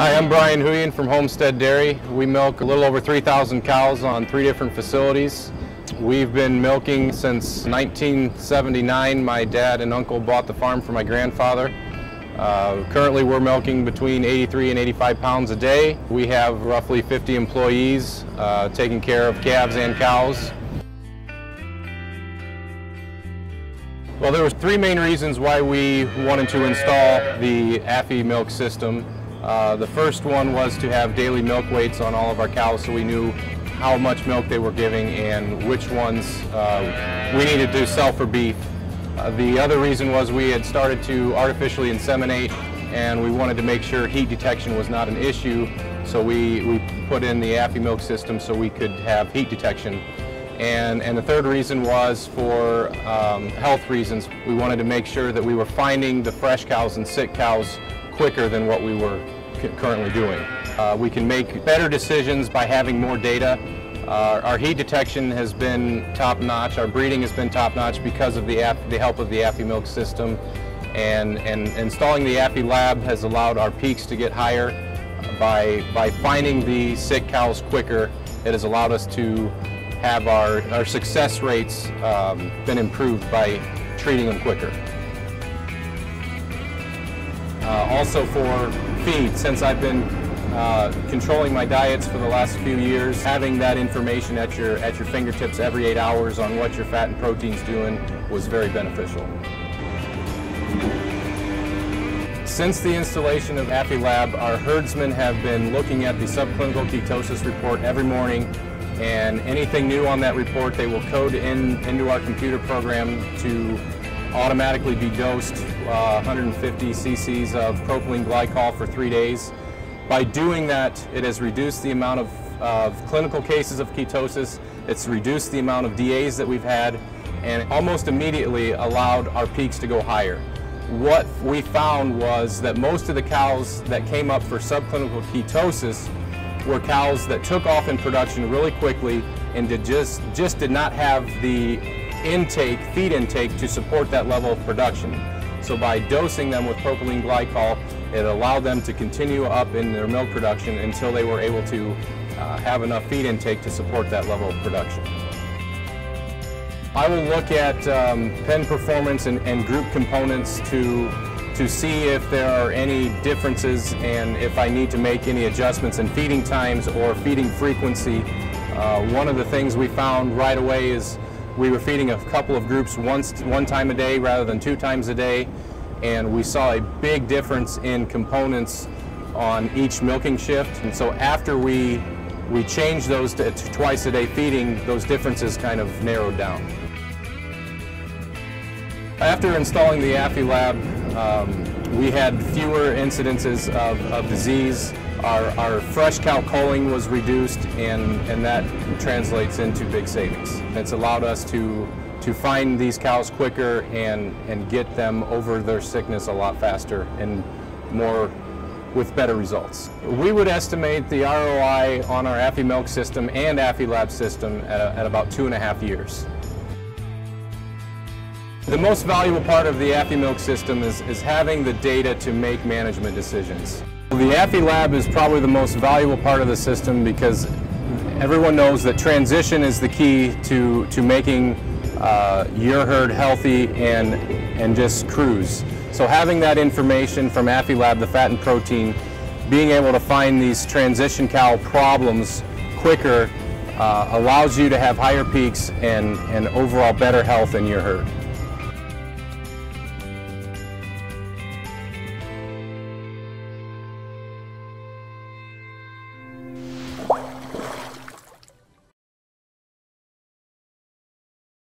Hi, I'm Brian Houin from Homestead Dairy. We milk a little over 3,000 cows on 3 different facilities. We've been milking since 1979. My dad and uncle bought the farm for my grandfather. Currently we're milking between 83 and 85 pounds a day. We have roughly 50 employees taking care of calves and cows. Well, there were 3 main reasons why we wanted to install the Afimilk system. The first one was to have daily milk weights on all of our cows so we knew how much milk they were giving and which ones we needed to sell for beef. The other reason was we had started to artificially inseminate and we wanted to make sure heat detection was not an issue, so we put in the Afimilk system so we could have heat detection. And the third reason was for health reasons. We wanted to make sure that we were finding the fresh cows and sick cows quicker than what we were currently doing. We can make better decisions by having more data. Our heat detection has been top-notch. Our breeding has been top-notch because of the help of the Afimilk system. And installing the AfiLab has allowed our peaks to get higher. By finding the sick cows quicker, it has allowed us to have our success rates been improved by treating them quicker. Also for feed, since I've been controlling my diets for the last few years, having that information at your fingertips every 8 hours on what your fat and protein's doing was very beneficial. Since the installation of AfiLab, our herdsmen have been looking at the subclinical ketosis report every morning, and anything new on that report they will code into our computer program to automatically be dosed 150 cc's of propylene glycol for 3 days. By doing that, it has reduced the amount of clinical cases of ketosis, it's reduced the amount of DAs that we've had, and almost immediately allowed our peaks to go higher. What we found was that most of the cows that came up for subclinical ketosis were cows that took off in production really quickly and just did not have the feed intake to support that level of production. So by dosing them with propylene glycol, it allowed them to continue up in their milk production until they were able to have enough feed intake to support that level of production. I will look at pen performance and group components to see if there are any differences and if I need to make any adjustments in feeding times or feeding frequency. One of the things we found right away is we were feeding a couple of groups one time a day rather than 2 times a day, and we saw a big difference in components on each milking shift. And so after we changed those to twice a day feeding, those differences kind of narrowed down. After installing the AfiLab, we had fewer incidences of disease. Our fresh cow culling was reduced, and that translates into big savings. It's allowed us to find these cows quicker and get them over their sickness a lot faster and more with better results. We would estimate the ROI on our Afimilk system and AfiLab system at about 2.5 years. The most valuable part of the Afimilk system is having the data to make management decisions. The AfiLab is probably the most valuable part of the system because everyone knows that transition is the key to making your herd healthy and just cruise. So having that information from AfiLab, the fat and protein, being able to find these transition cow problems quicker allows you to have higher peaks and overall better health in your herd.